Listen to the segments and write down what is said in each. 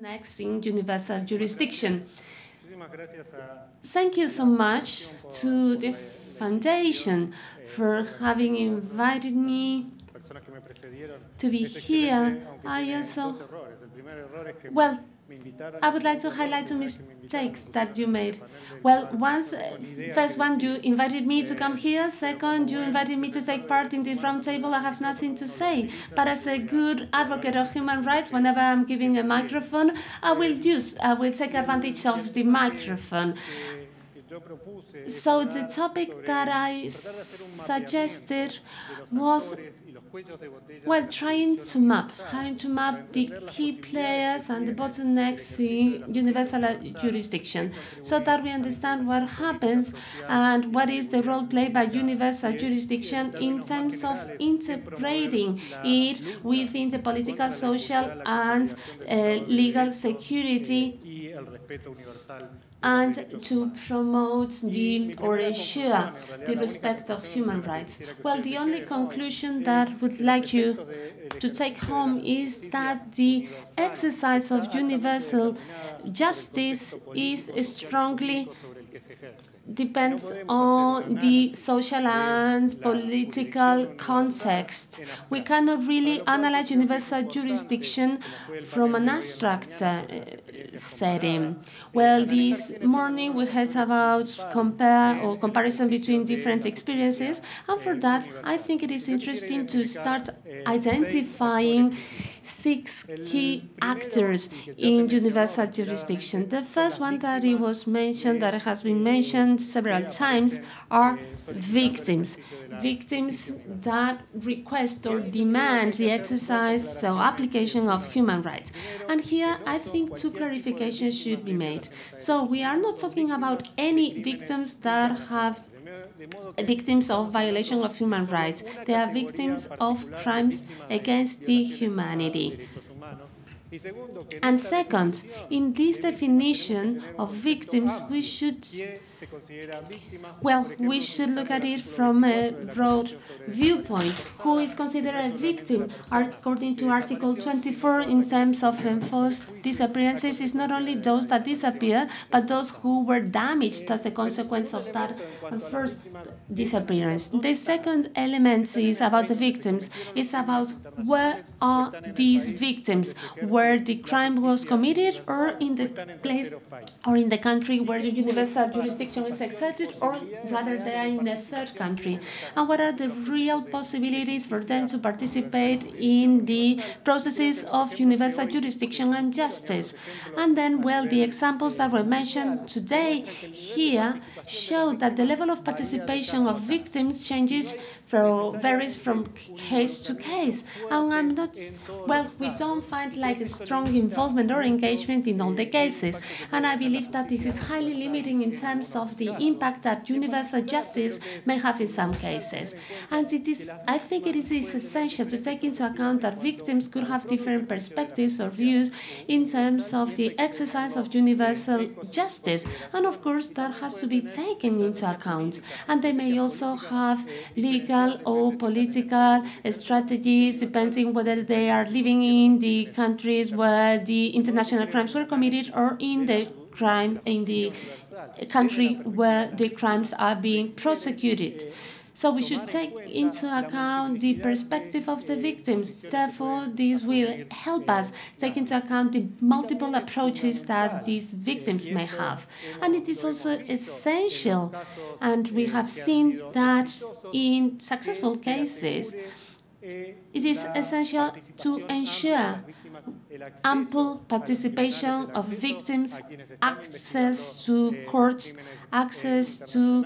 Next in universal jurisdiction. Thank you so much to the Foundation for having invited me to be here. I would like to highlight two mistakes that you made. First one, you invited me to come here. Second, you invited me to take part in the roundtable. I have nothing to say. But as a good advocate of human rights, whenever I'm giving a microphone, I will take advantage of the microphone. So the topic that I suggested was trying to map the key players and the bottlenecks in universal jurisdiction, so that we understand what happens and what is the role played by universal jurisdiction in terms of integrating it within the political, social, and legal security, and to promote or ensure the respect of human rights. The only conclusion that I would like you to take home is that the exercise of universal justice is strongly depends on the social and political context. We cannot really analyze universal jurisdiction from an abstract setting. This morning we heard about comparison between different experiences, and for that I think it is interesting to start identifying six key actors in universal jurisdiction. The first one that has been mentioned several times are victims. Victims that request or demand the exercise or application of human rights. And here I think two clarifications should be made. So we are not talking about any victims that have victims of violation of human rights. They are victims of crimes against the humanity. And second, in this definition of victims, we should look at it from a broad viewpoint. Who is considered a victim? According to Article 24, in terms of enforced disappearances, is not only those that disappear, but those who were damaged as a consequence of that first disappearance. The second element is about the victims. It's about where are these victims? Where the crime was committed, or in the place or in the country where the universal jurisdiction is accepted, or rather they are in the third country, and what are the real possibilities for them to participate in the processes of universal jurisdiction and justice. And then, the examples that were mentioned today here show that the level of participation of victims varies from case to case, and we don't find a strong involvement or engagement in all the cases, and I believe that this is highly limiting in terms of the impact that universal justice may have in some cases. And I think it is essential to take into account that victims could have different perspectives or views in terms of the exercise of universal justice, and of course that has to be taken into account. And they may also have legal or political strategies depending whether they are living in the countries where the international crimes were committed, or in the country where the crimes are being prosecuted. So we should take into account the perspective of the victims. Therefore, this will help us take into account the multiple approaches that these victims may have. And it is also essential, and we have seen that in successful cases, it is essential to ensure ample participation of victims, access to courts, access to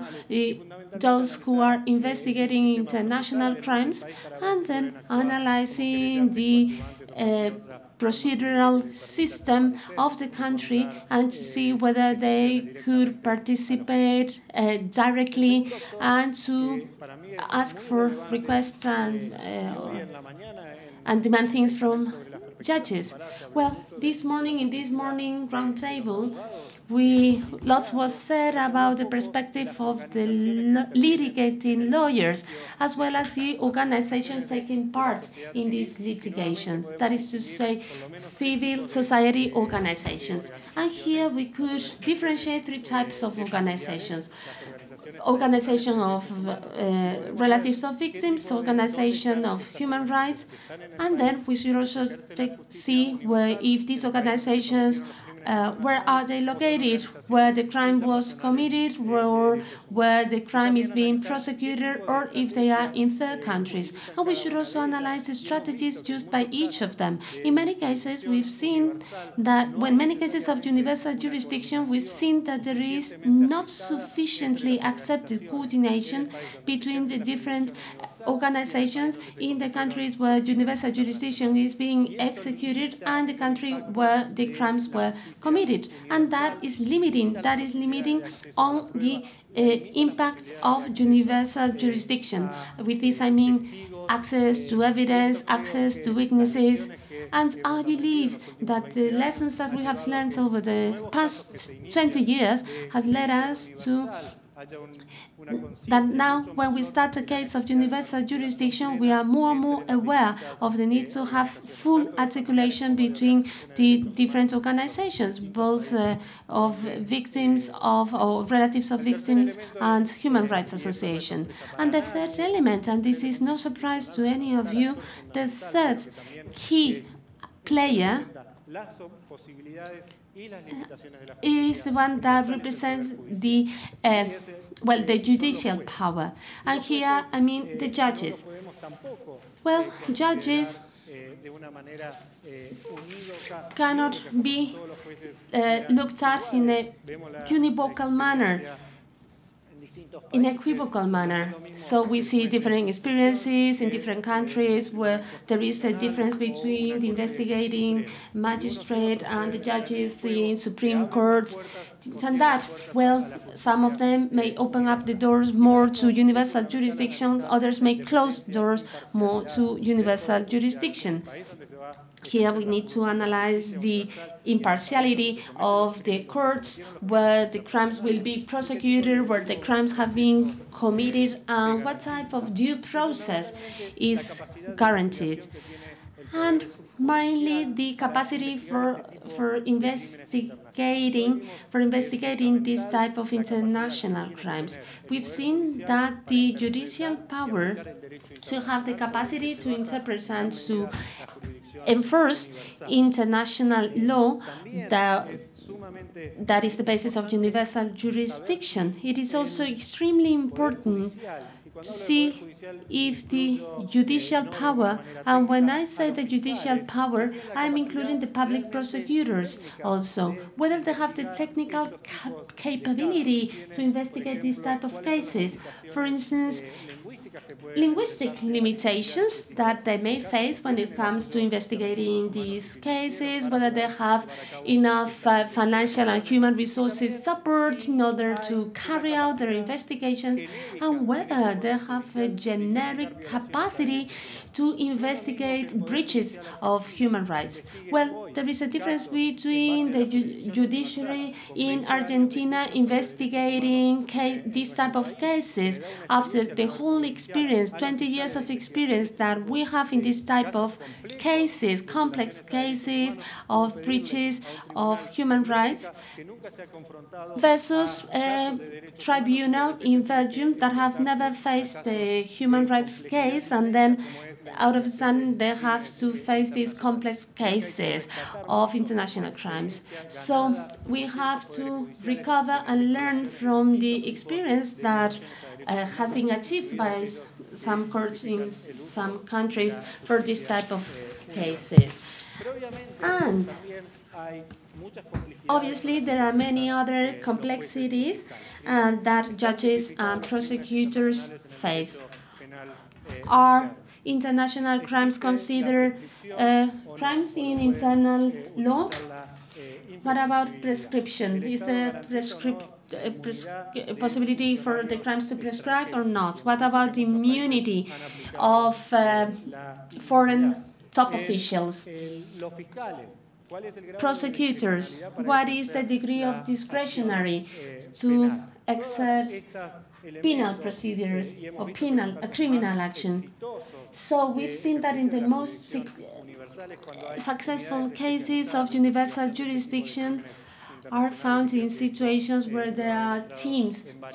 those who are investigating international crimes, and then analyzing the procedural system of the country, and to see whether they could participate directly, and to ask for requests and demand things from judges. Well, in this morning roundtable, lots was said about the perspective of the litigating lawyers, as well as the organizations taking part in these litigations, that is to say, civil society organizations. And here we could differentiate three types of organizations. Organization of relatives of victims, organization of human rights, and then we should also see where, if these organizations where are they located, where the crime was committed, where the crime is being prosecuted, or if they are in third countries. And we should also analyze the strategies used by each of them. In many cases, we've seen that when many cases of universal jurisdiction, we've seen that there is not sufficiently accepted coordination between the different organizations in the countries where universal jurisdiction is being executed and the country where the crimes were committed, and that is limiting on the impacts of universal jurisdiction. With this I mean access to evidence, access to witnesses, and I believe that the lessons that we have learned over the past 20 years has led us to that now, when we start a case of universal jurisdiction, we are more and more aware of the need to have full articulation between the different organizations, both of victims of or relatives of victims and Human Rights Association. And the third element, and this is no surprise to any of you, the third key player is the one that represents the the judicial power, and here I mean the judges. Well, judges cannot be looked at in a univocal manner, in an equivocal manner. So we see different experiences in different countries where there is a difference between the investigating magistrate and the judges in Supreme Court. And that, well, some of them may open up the doors more to universal jurisdictions, others may close doors more to universal jurisdiction. Here we need to analyze the impartiality of the courts, where the crimes will be prosecuted, where the crimes have been committed, and what type of due process is guaranteed. And mainly the capacity for investigating this type of international crimes. We've seen that the judicial power should have the capacity to interpret and to enforce international law that is the basis of universal jurisdiction. It is also extremely important to see if the judicial power, and when I say the judicial power, I'm including the public prosecutors also, whether they have the technical capability to investigate this type of cases. For instance, linguistic limitations that they may face when it comes to investigating these cases, whether they have enough financial and human resources support in order to carry out their investigations, and whether they have a generic capacity to investigate breaches of human rights. Well, there is a difference between the judiciary in Argentina investigating this type of cases after the whole experience, 20 years of experience that we have in this type of cases, complex cases of breaches of human rights, versus a tribunal in Belgium that have never faced a human rights case, and then out of a sudden they have to face these complex cases of international crimes. So we have to recover and learn from the experience that has been achieved by some courts in some countries for this type of cases. And obviously there are many other complexities that judges and prosecutors face. Are international crimes considered crimes in internal law? What about prescription? Is there possibility for the crimes to prescribe or not? What about immunity of foreign top officials, prosecutors. What is the degree of discretionary to exert penal procedures or criminal action? So we've seen that in the most successful cases of universal jurisdiction are found in situations where there are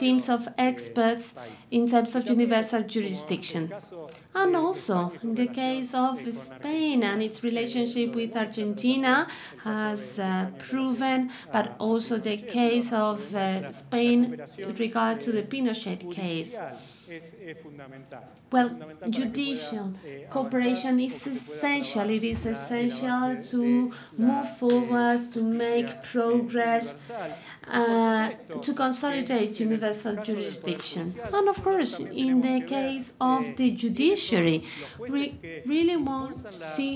teams of experts in terms of universal jurisdiction. And also, in the case of Spain and its relationship with Argentina has proven, but also the case of Spain with regard to the Pinochet case. Well, judicial cooperation is essential. It is essential to move forward, to make progress, to consolidate universal jurisdiction. And of course, in the case of the judiciary, we really want to see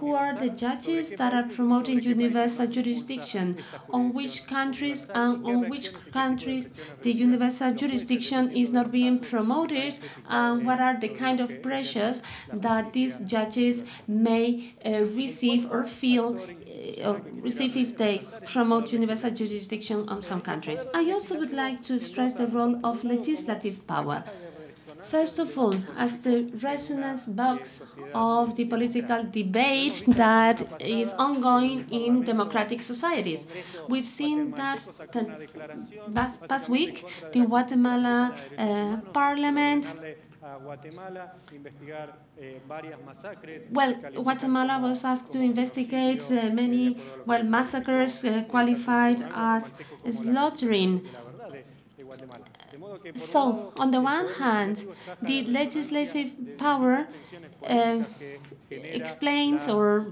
who are the judges that are promoting universal jurisdiction, on which countries and on which countries the universal jurisdiction is not being promoted. And what are the kind of pressures that these judges may receive or feel if they promote universal jurisdiction on some countries. I also would like to stress the role of legislative power. First of all, as the resonance box of the political debate that is ongoing in democratic societies. We've seen that past week, the Guatemala parliament. Well, Guatemala was asked to investigate many massacres qualified as slaughtering. So, on the one hand, the legislative power explains or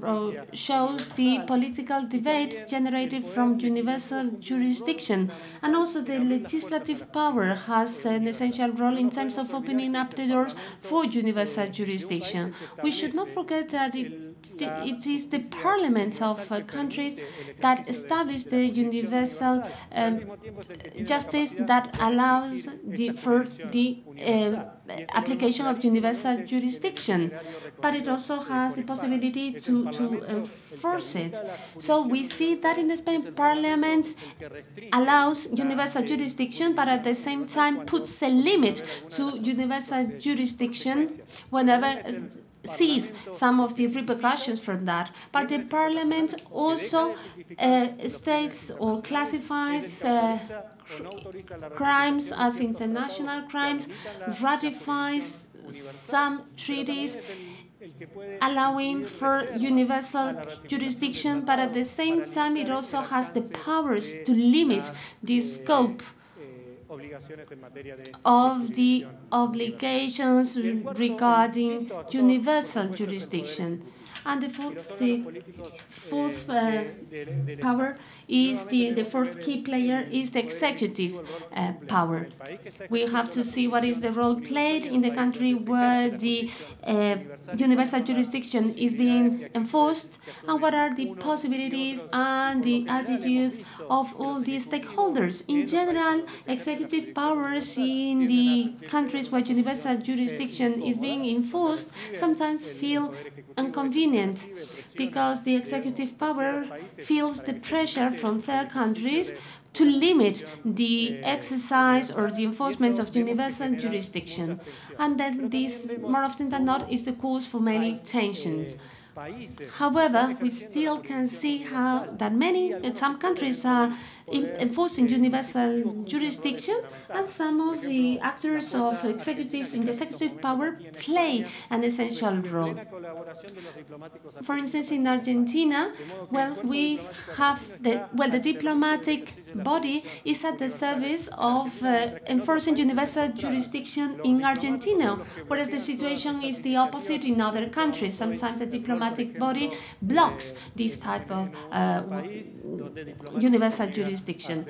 shows the political debate generated from universal jurisdiction. And also the legislative power has an essential role in terms of opening up the doors for universal jurisdiction. We should not forget that it is the parliaments of a country that establish the universal justice that allows for the application of universal jurisdiction, but it also has the possibility to enforce it. So we see that in Spain, parliament allows universal jurisdiction, but at the same time puts a limit to universal jurisdiction whenever sees some of the repercussions from that. But the parliament also states or classifies crimes as international crimes, ratifies some treaties, allowing for universal jurisdiction, but at the same time it also has the powers to limit the scope of the obligations regarding universal jurisdiction. And the fourth power is the fourth key player is the executive power. We have to see what is the role played in the country where the universal jurisdiction is being enforced, and what are the possibilities and the attitudes of all the stakeholders. In general, executive powers in the countries where universal jurisdiction is being enforced sometimes feel inconvenient, because the executive power feels the pressure from third countries to limit the exercise or the enforcement of universal jurisdiction. And then this, more often than not, is the cause for many tensions. However, we still can see how that some countries are enforcing universal jurisdiction, and some of the actors of executive power play an essential role. For instance, in Argentina, the diplomatic body is at the service of enforcing universal jurisdiction in Argentina, whereas the situation is the opposite in other countries. Sometimes the diplomatic body blocks this type of universal jurisdiction.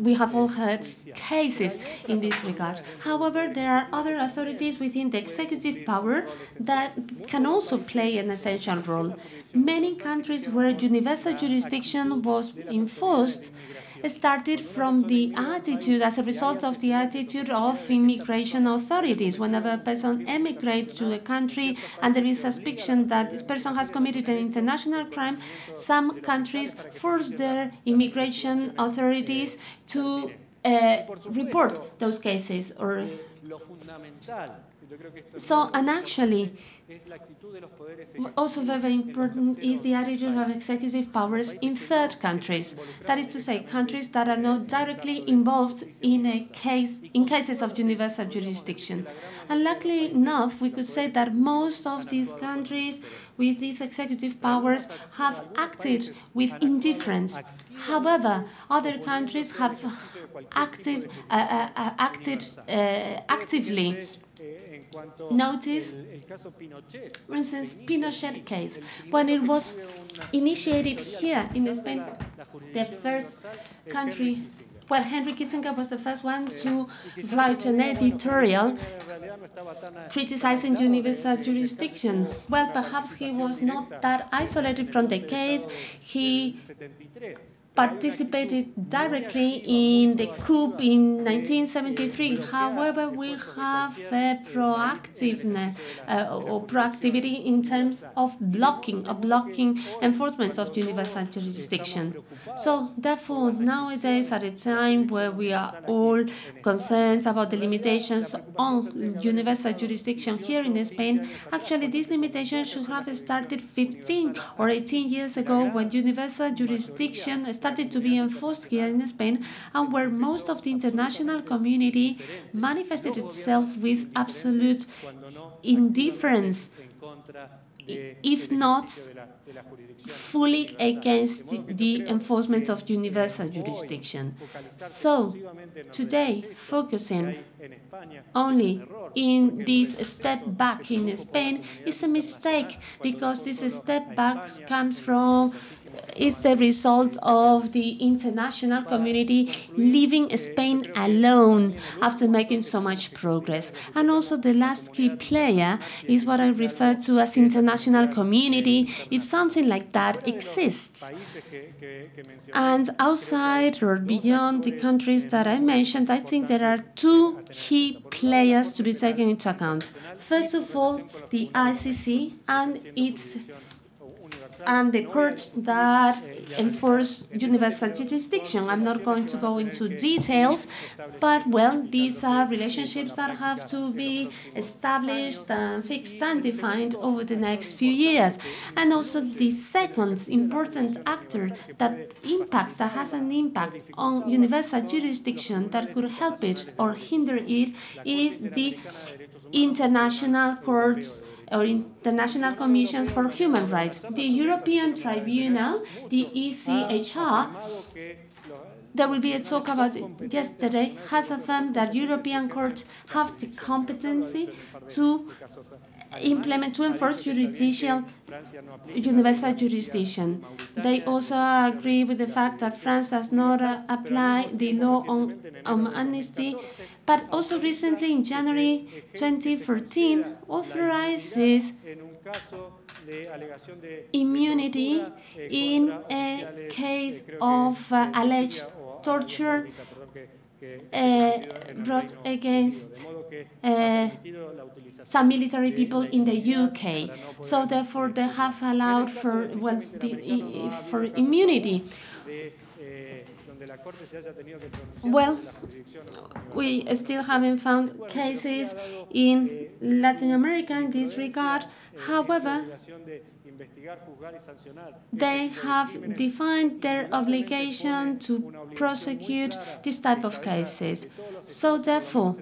We have all heard cases in this regard. However, there are other authorities within the executive power that can also play an essential role. Many countries where universal jurisdiction was enforced started from the attitude, as a result of the attitude of immigration authorities. Whenever a person emigrates to a country and there is suspicion that this person has committed an international crime, some countries force their immigration authorities to report those cases. And actually, also very important is the attitude of executive powers in third countries. That is to say, countries that are not directly involved in cases of universal jurisdiction. And luckily enough, we could say that most of these countries with these executive powers have acted with indifference. However, other countries have actively. Notice, for instance, Pinochet case. When it was initiated here in Spain, the first country, well, Henry Kissinger was the first one to write an editorial criticizing universal jurisdiction. Well, perhaps he was not that isolated from the case. He participated directly in the coup in 1973. However, we have a proactiveness or proactivity in terms of blocking enforcement of universal jurisdiction. So, therefore, nowadays, at a time where we are all concerned about the limitations on universal jurisdiction here in Spain, actually, these limitations should have started 15 or 18 years ago when universal jurisdiction started to be enforced here in Spain, and where most of the international community manifested itself with absolute indifference, if not fully against the enforcement of universal jurisdiction. So, today, focusing only in this step back in Spain is a mistake, because this step back comes from is the result of the international community leaving Spain alone after making so much progress. And also the last key player is what I refer to as international community, if something like that exists. And outside or beyond the countries that I mentioned, I think there are two key players to be taken into account. First of all, the ICC and its the courts that enforce universal jurisdiction. I'm not going to go into details, but, well, these are relationships that have to be established and fixed and defined over the next few years. And also the second important actor that has an impact on universal jurisdiction that could help it or hinder it is the international courts or international commissions for human rights. The European Tribunal, the ECHR, there will be a talk about it yesterday, has affirmed that European courts have the competency to enforce universal jurisdiction. They also agree with the fact that France does not apply the law on amnesty, but also recently in January 2014 authorizes immunity in a case of alleged torture brought against some military people in the UK. So therefore they have allowed for, well, for immunity. Well, we still haven't found cases in Latin America in this regard. However, they have defined their obligation to prosecute this type of cases. So therefore,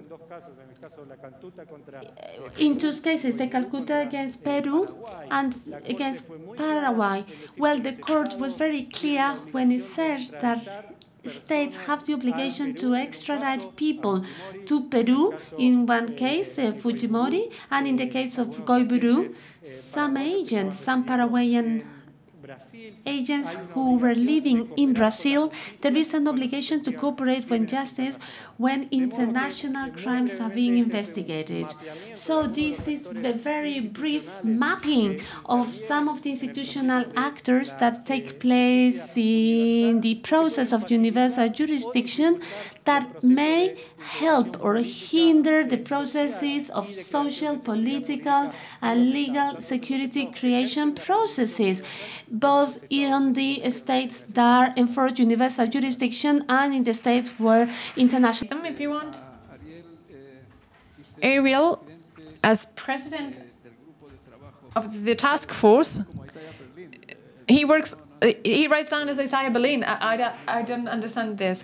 in two cases, the Calcutta against Peru and against Paraguay, well, the court was very clear when it said that states have the obligation to extradite people to Peru in one case, Fujimori, and in the case of Goiburu, some Paraguayan agents who were living in Brazil, there is an obligation to cooperate with justice when international crimes are being investigated. So this is the very brief mapping of some of the institutional actors that take place in the process of universal jurisdiction that may help or hinder the processes of social, political, and legal security creation processes, both in the states that enforce universal jurisdiction and in the states where international... If you want. Ariel, as president of the task force, he writes down as Isaiah Berlin. I don't understand this.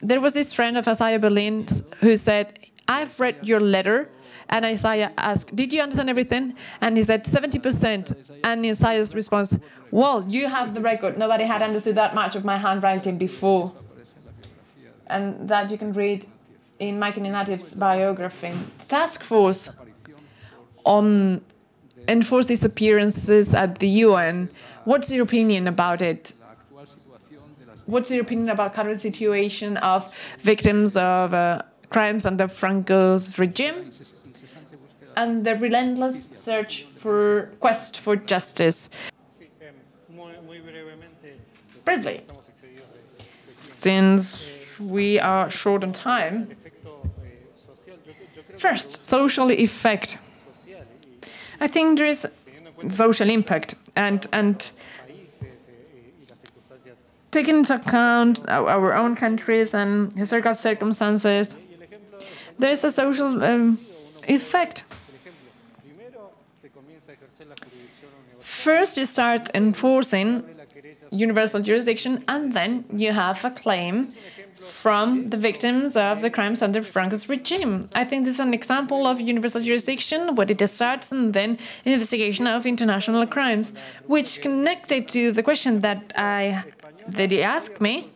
There was this friend of Isaiah Berlin who said, I've read your letter, and Isaiah asked, did you understand everything? And he said, 70%. And Isaiah's response, well, you have the record. Nobody had understood that much of my handwriting before. And that you can read in Mike Ninatiev's biography. The task force on enforced disappearances at the UN. What's your opinion about it? What's your opinion about current situation of victims of crimes under Franco's regime and the relentless quest for justice? Briefly, since we are short on time, first, social effect. I think there is social impact, and taking into account our own countries and historical circumstances, there is a social effect. First, you start enforcing universal jurisdiction, and then you have a claim from the victims of the crimes under Franco's regime. I think this is an example of universal jurisdiction, where it starts, and then investigation of international crimes, which connected to the question that he asked me.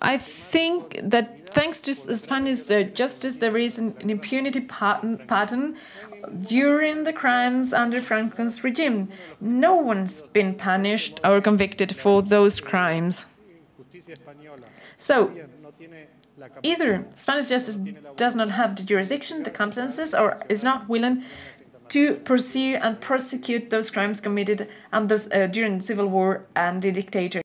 I think that thanks to Spanish justice, there is an impunity pattern during the crimes under Franco's regime. No one's been punished or convicted for those crimes. So, either Spanish justice does not have the jurisdiction, the competences, or is not willing to pursue and prosecute those crimes committed during the Civil War and the dictator.